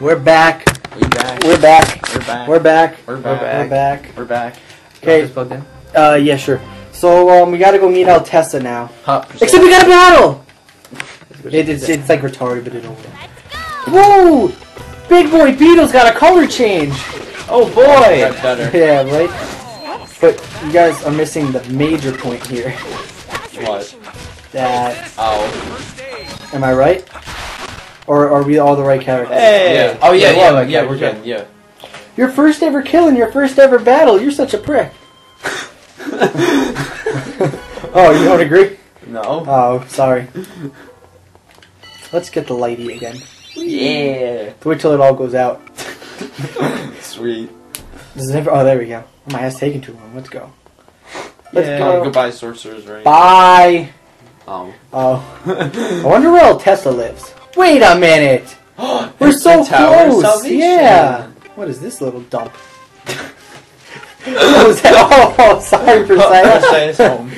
We're back. We're back. We're back. We're back. We're back. We're back. We're back. We're back. Okay. Yeah, sure. So we gotta go meet Altessa now. Except we got a battle. It's like retarded, but it don't work. Whoa! Big boy Beetle's got a color change. Oh boy. That's better. Yeah, right. But you guys are missing the major point here. What? That. Oh. Am I right? Or are we all the right characters? Hey. Yeah. Oh yeah, yeah, we're good. Yeah. Your first ever kill in your first ever battle. You're such a prick. Oh, you don't agree? No. Oh, sorry. Let's get the lighty again. Yeah. Wait till it all goes out. Sweet. Oh, there we go. My ass taking too long. Let's go. Let's go. Goodbye, sorcerers. Right? Bye. Oh. Oh. I wonder where Altessa lives. Wait a minute! We're so close! Yeah! What is this little dump? Oh, sorry, Presea. Presea's home.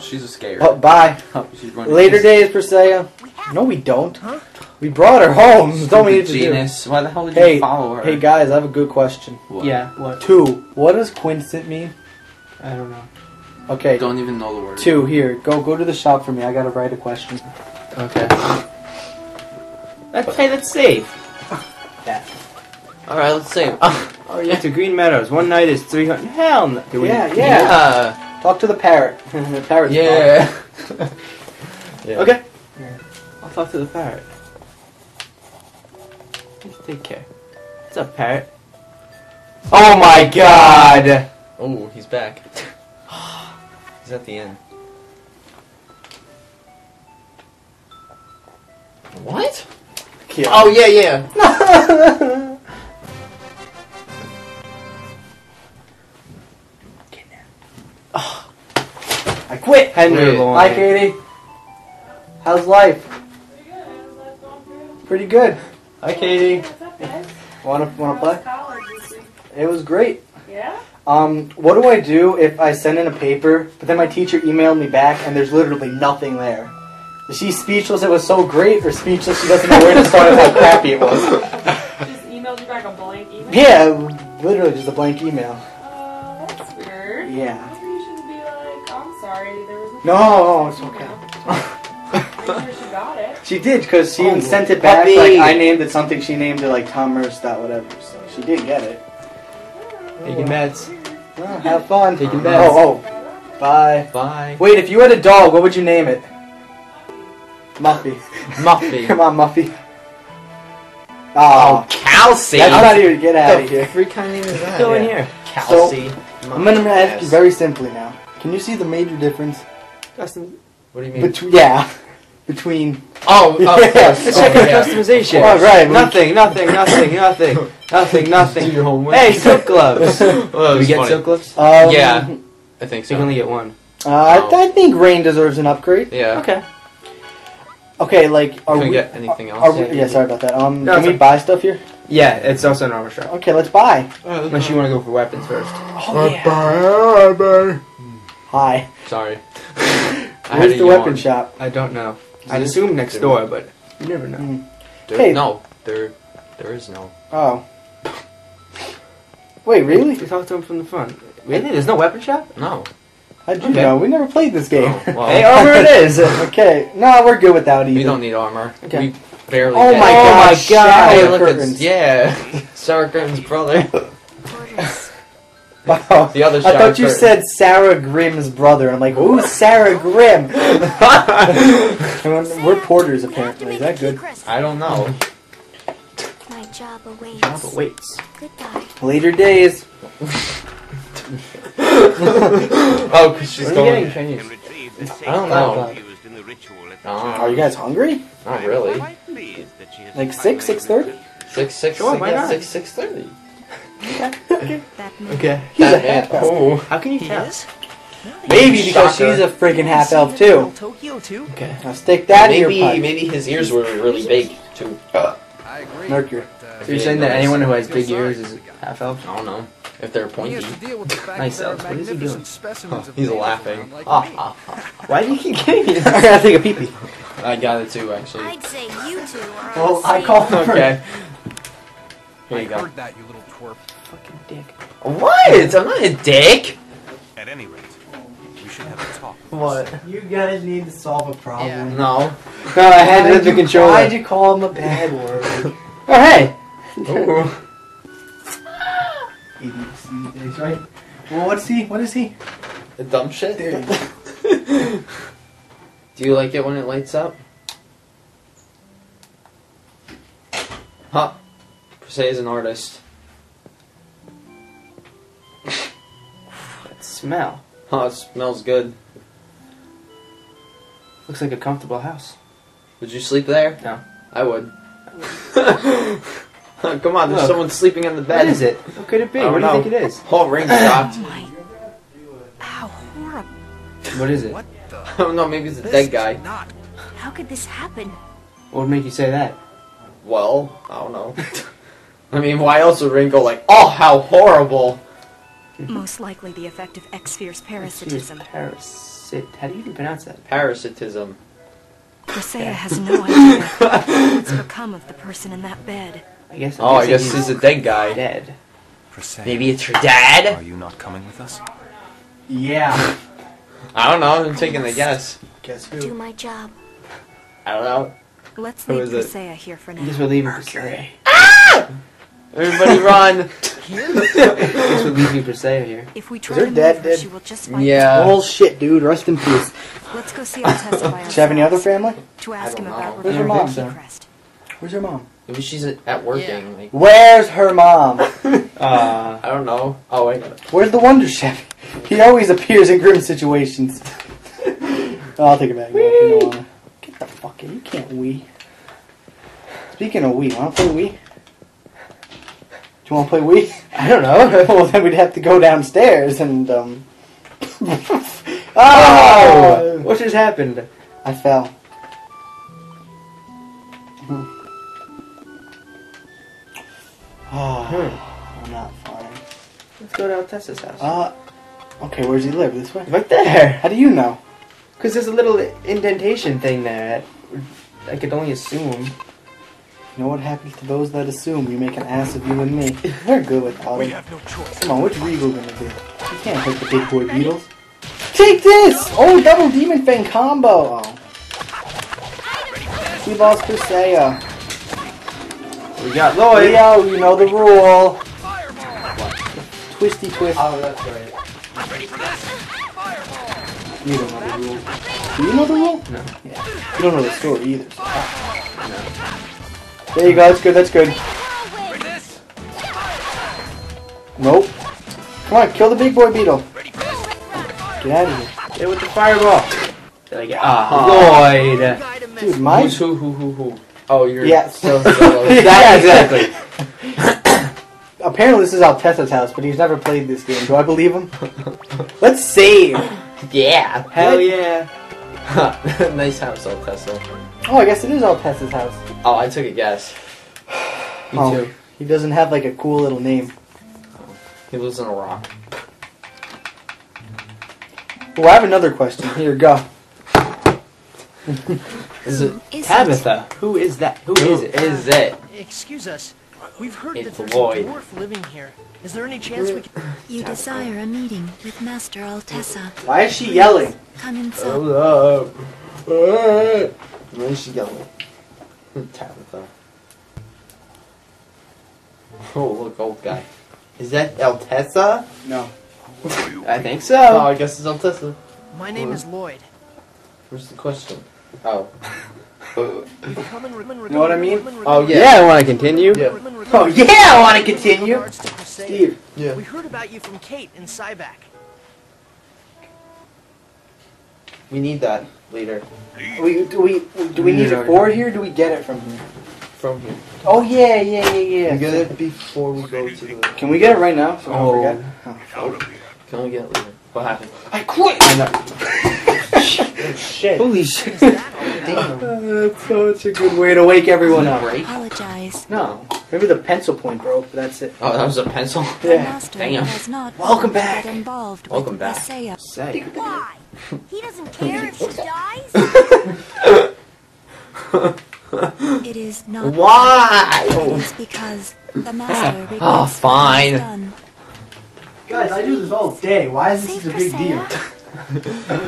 She's a scared. Oh, bye. Later days, Presea. No, we don't. Huh? We brought her home. Don't we need to do? Genis, why the hell did you follow her? Hey, guys, I have a good question. What? Yeah, what? Two. What does Quincent mean? I don't know. Okay. Don't even know the word. Two, here. Go to the shop for me. I gotta write a question. Okay. Okay, let's save. Yeah. Alright, let's save. Oh, yeah. To Green Meadows. One night is 300. Hell no. Yeah. Talk to the parrot. The parrot's gone. Yeah. Okay. Yeah. I'll talk to the parrot. Take care. What's up, parrot? Oh my god! Oh, he's back. He's at the end. What? Here. Oh, yeah. Oh. I quit, Henry. Hi, Katie. How's life? Pretty good. How's life going for you? Pretty good. Hi, Katie. What's up, guys? Wanna play? College, it was great. Yeah? What do I do if I send in a paper, but then my teacher emailed me back and there's literally nothing there? Is she speechless it was so great, or speechless she doesn't know where to start and how crappy it was? Just emailed you back a blank email? Yeah, literally just a blank email. That's weird. Yeah. Maybe you shouldn't be like, I'm sorry, there was nothing. No, it's okay. Are you sure she got it? She did, because she even sent it back, like, I named it something, she named it, like, Tom Merce, whatever, so she did get it. Taking meds. Oh, have fun. Taking meds. Oh. Bye. Bye. Wait, if you had a dog, what would you name it? Muffy. Muffy. Come on, Muffy. Oh, Calci. That's not even get out of here. Free kind of name is that? Go in here. Calci. So, I'm gonna ask you very simply now. Can you see the major difference? Custom. What do you mean? Between. Oh, let's check out customization. Oh, right. Nothing. Do your homework. Hey, silk gloves. Oh, we get silk gloves? Yeah, I think so. You can only get one. I think Rain deserves an upgrade. Yeah. Okay. Okay, like, are we get anything else? Yeah, sorry about that. No, can we buy stuff here? Yeah, it's also an armor shop. Okay, let's buy. Unless you want to go for weapons first. Oh, yeah. Hi. Sorry. Where's the weapon shop? I don't know. I'd assume next door, but you never know. There is no. Oh. Wait, really? We talked to him from the front. Really? There's no weapon shop? No. How'd you know? We never played this game. Oh, well. Hey, armor it is! Okay. No, we're good without either. We don't need armor. Okay. We barely get it. Oh my god! Hey, look at... Yeah. Sarah Grimm's brother. Wow. The other Sarah. I thought you said Sarah Grimm's brother. I'm like, who's Sarah Grimm? We're porters, apparently. Is that good? I don't know. My job awaits. Goodbye. Later days. Oh, because she's going. I don't know. Are you guys hungry? Not really. Like 6, 6:30? 6, 6. Sure, why not? 6, 6:30. Okay. He's a half elf. Oh. How can you tell? Maybe because she's a freaking half elf too. Okay. Now stick that in your pipe. Maybe his ears were really big too. Mercury. So you're saying that anyone who has big ears is half elf? I don't know. If they're pointy. Nice elf. What is he doing? Huh. He's laughing. Why do you keep getting me? I gotta take a pee-pee. I got it too, actually. I'd say you two are well, I called. Okay. There you go. I heard that, you little twerp. Fucking dick. What? I'm not a dick! At any rate, we should have a talk. What? You guys need to solve a problem. Yeah. No. God, I had it in the controller. Why'd you call him a bad word? Oh, hey! Oh. Things, right? Well, what's he? What is he? The dumb shit? There you go. Do you like it when it lights up? Huh. Presea is an artist. That smell. Huh, it smells good. Looks like a comfortable house. Would you sleep there? No. I would. Come on, there's Look. Someone sleeping on the bed. What is it? What could it be? What do you think it is? Whole ring dropped. Ow, horrible. What is it? What the I don't know, maybe it's a dead guy. Not. How could this happen? What would make you say that? Well, I don't know. I mean, why else would Ringo like, oh, how horrible? Most likely the effect of X-fier's parasitism. How do you even pronounce that? Parasitism. Presea has no idea what's become of the person in that bed. I guess oh, I guess he's a dead guy. Dead. Presea, maybe it's your dad? Are you not coming with us? Yeah. I don't know, I'm taking a guess. Guess who? Do my job. I don't know. Let's leave Presea here for now. I guess we're leaving Presea. Ah! Everybody run! I guess we're leaving Presea here. If we try to move her, she will just find yeah. Bullshit, dude. Rest in peace. Let's go see Altessa by Does she have any other family? To ask him about where's her mom? Where's her mom? Maybe she's at working. Yeah. Like, where's her mom? I don't know. Oh wait. Where's the Wonder Chef? He always appears in grim situations. Oh, I'll take it back. No, get the fuck in. You can't wee. Speaking of wee, want to play wee? Do you want to play wee? I don't know. Well, then we'd have to go downstairs and oh! What just happened? I fell. Oh, I'm not far. Let's go to Altessa's house. Okay, where does he live? This way? Right there! How do you know? Because there's a little indentation thing there. I could only assume. You know what happens to those that assume? You make an ass of you and me. We're good with all We have no choice. Come on, which regal gonna do? You can't hurt the big boy beetles. Take this! Oh, double demon fang combo! Oh. We lost Presea. We got Lloyd. Leo, you know the rule. Twisty twist. Oh, that's right. I'm ready for this. Fireball. You don't know the rule. Do you know the rule? No. Yeah. You don't know the story either. So. No. There you go. That's good. That's good. Nope. Come on, kill the big boy beetle. Get out of here. Get with the fireball. Did I get? Ah, Lloyd. Dude, my. Who's who? Oh, you're so solo. Exactly. Apparently, this is Altessa's house, but he's never played this game. Do I believe him? Let's save. Yeah. Hell yeah. Nice house, Altessa. Oh, I guess it is Altessa's house. Oh, I took a guess. Me too. He doesn't have like a cool little name. Oh, he lives in a rock. Well, I have another question. Here, go. Is it Tabatha? Who is that? Who is it? Excuse us. We've heard that there's a dwarf living here. Is there any chance we can... You desire a meeting with Master Altessa. Why is she yelling? Come inside. Hello. Why is she yelling? Tabatha. Oh, look, old guy. Is that Altessa? No. I think so. No, I guess it's Altessa. My name is Lloyd. Where's the question? Oh. You know what I mean? Oh, yeah. Yeah, I want to continue. Yeah. Oh, yeah, I want to continue. Steve. Yeah. We heard about you from Kate and Sybak. We need that later. Do we need it for here or do we get it from here? From here. Oh, yeah. We get it before we go to the... Can we get it right now? So I don't forget. Oh. Can we get it later? What happened? I quit! Shit. Holy shit. Damn. That's such a good way to wake everyone up. I apologize. No. Maybe the pencil point broke, but that's it. Oh, that was a pencil? Yeah. Damn. Welcome back. Welcome back. Why? He doesn't care if she dies? It is not. Why? It's because the master. Oh, fine. Guys, I do this all day. Why is this a big deal?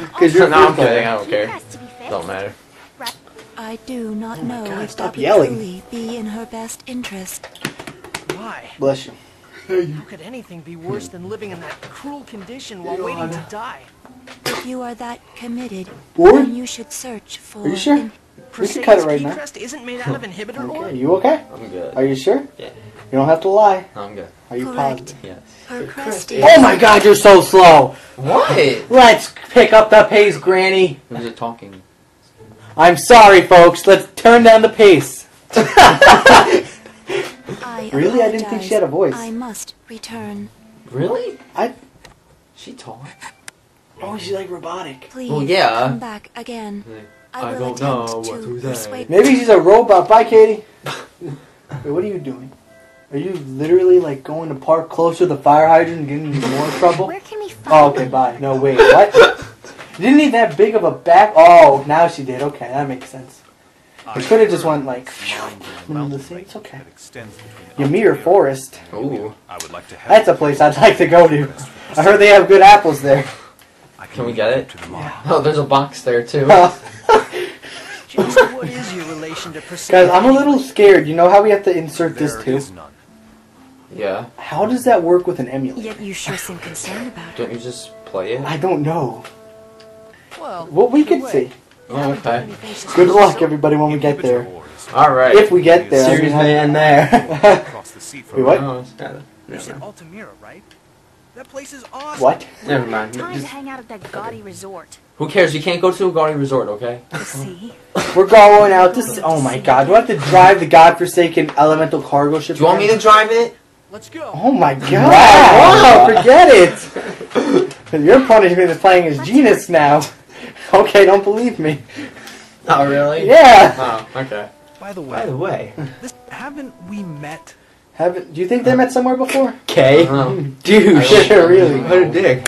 Because you're not. I'm kidding. I don't care. Don't matter. I do not know if that would truly be in her best interest. Why? Bless you. How could anything be worse than living in that cruel condition while waiting to die? If you are that committed, then you should search for. Are you sure? We can cut it right now. Isn't made out of inhibitor ore. Are you okay? I'm good. Are you sure? Yeah. You don't have to lie. I'm good. Are you positive? Yes. Her crest is. Oh my God! You're so slow. What? Let's pick up the pace, Granny. Who's it talking? I'm sorry, folks. Let's turn down the pace. Really? I didn't think she had a voice. I must return. Really? She talked. Oh, she's like robotic. Please come back again. I don't know what to say. Maybe she's a robot. Bye, Katie. Wait, what are you doing? Are you literally like going to park closer to the fire hydrant and getting into more trouble? Where can we find okay, bye. No, wait. What? You didn't need that big of a back. Oh, now she did. Okay, that makes sense. I could have just went like. It's okay. Ymir Forest. Ooh, that's a place I'd like to go to. I heard they have good apples there. Can we get it? Yeah. Oh, there's a box there too. What is your relation to Presea? Guys, I'm a little scared. You know how we have to insert this too? Yeah. How does that work with an emulator? Yet you sure seem concerned about it. Don't you just play it? I don't know. Well, we can see. Oh, okay. Good luck, everybody, when we get there. All right. If we get there, seriously, in there. Wait, what? No, it's not. You said Altamira, right? That place is awesome. What? Never mind. Time to hang out at that gaudy resort. Who cares? You can't go to a gaudy resort, okay? See? We're going out to sea. Oh my God! Do I have to drive the godforsaken elemental cargo ship? Do you want me to drive it? Let's go. Oh my God! Wow! Forget it. Your punishment is playing as Genis now. Okay, don't believe me. Oh really? Yeah. Oh, okay. By the way, haven't we met? Do you think they met somewhere before? Okay. Dude, sure, really. What a dick.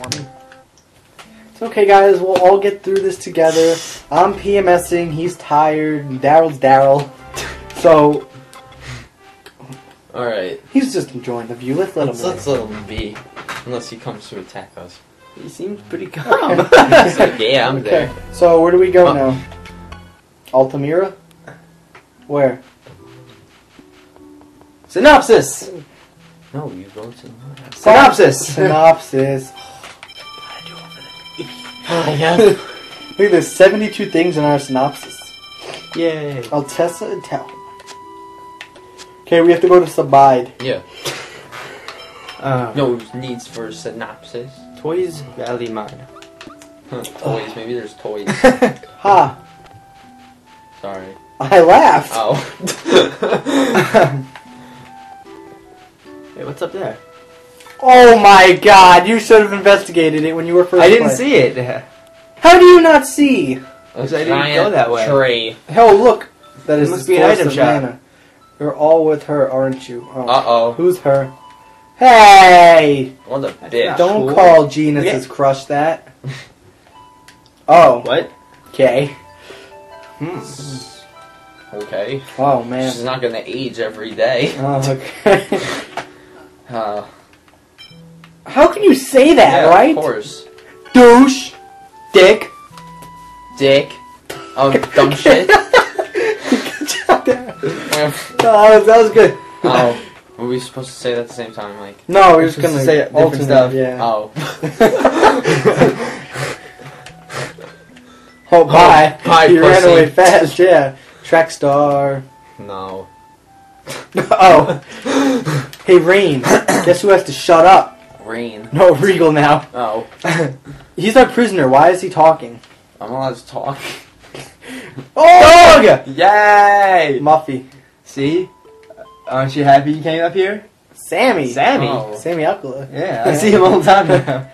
It's okay, guys. We'll all get through this together. I'm PMSing. He's tired. Daryl's Daryl. So. All right. He's just enjoying the view. Let's let him be. Unless he comes to attack us. He seems pretty calm. He's like, yeah, I'm there. So where do we go now? Altamira? Where? Synopsis! No, you go to synopsis! Synopsis. Oh, yeah. Look, there's 72 things in our synopsis. Yay. Altessa and Tau. Okay, we have to go to Sybak. Yeah. No needs for synopsis. Toys Valley Mine. Huh, toys, maybe there's toys. Ha! Sorry. I laughed! Oh. Hey, what's up there? Oh my God! You should have investigated it when you were first. I didn't see it. How do you not see? Because I didn't go that way. Tree. Hell, look. That is must be an item shop. You're all with her, aren't you? Oh. Uh oh. Who's her? Hey! What a bitch! Don't call Genis as crush that. Oh. What? Okay. Hmm. Okay. Oh man. She's not gonna age every day. Oh, okay. How can you say that, yeah, right? Of course. Douche. Dick. Dick. Oh, dumb shit. Good job there. That was good. Oh. Were we supposed to say that at the same time? Like, no, we were just going to say different stuff. Yeah. Oh. Oh, bye. Bye, you ran away fast, yeah. Track star. No. Oh. Hey, Rain, guess who has to shut up? Rain. No, Regal now. Oh. He's our prisoner. Why is he talking? I'm allowed to talk. Oh! Dog! Yay! Muffy. See? Aren't you happy you came up here? Sammy. Sammy. Oh. Sammy Uckler. Yeah. I see him all the time now.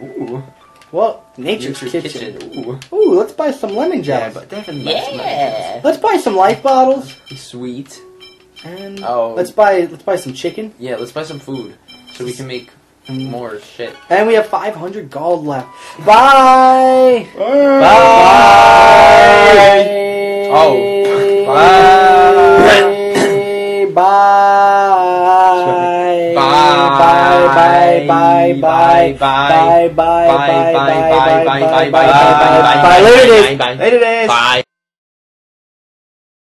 Ooh. Well, Nature's Kitchen. Ooh. Ooh, let's buy some lemon jars. Yeah, but they haven't let's buy some life bottles. Sweet. And let's buy some chicken. Yeah, let's buy some food so we can make more shit. And we have 500 gold left. Bye. Bye. Bye. Bye. Oh. Bye. Bye. Later, days.